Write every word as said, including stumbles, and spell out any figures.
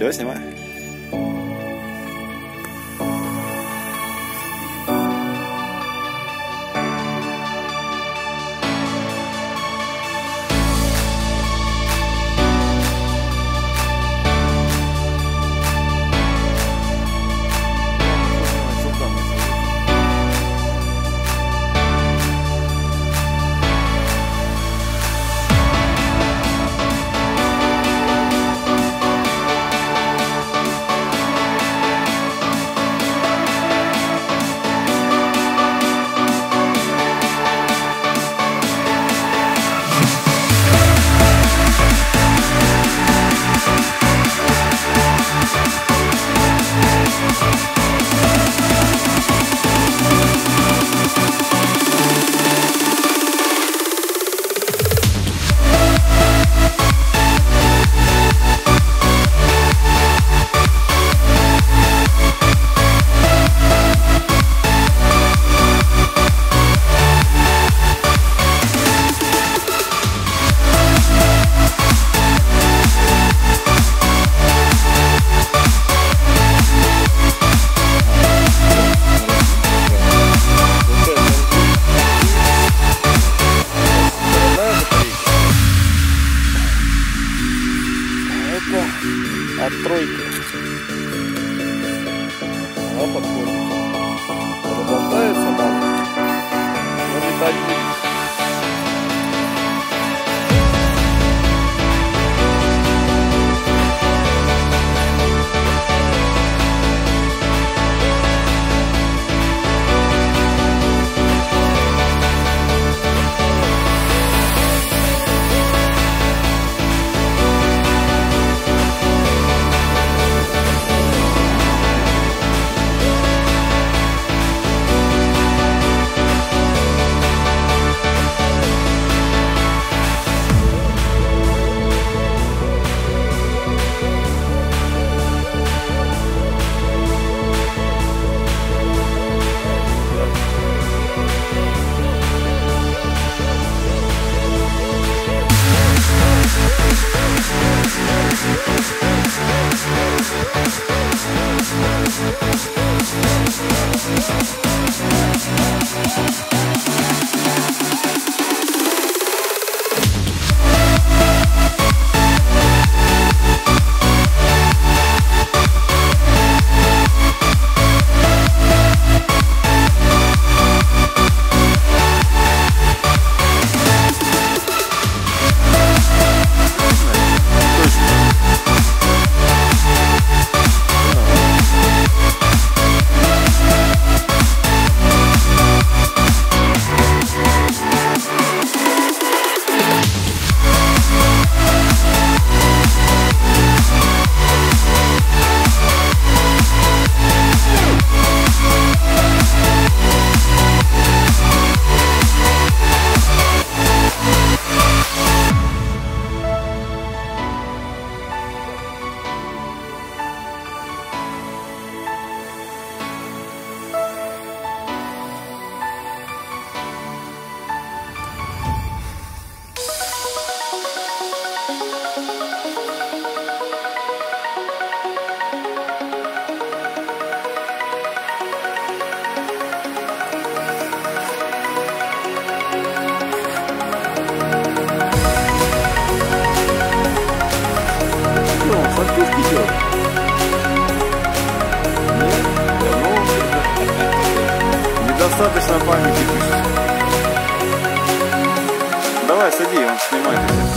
Все, снимаю. От тройки. Она подходит. Разболтается надо. Но летать будет. Недостаточно памяти пишет. Давай, сади, он снимает.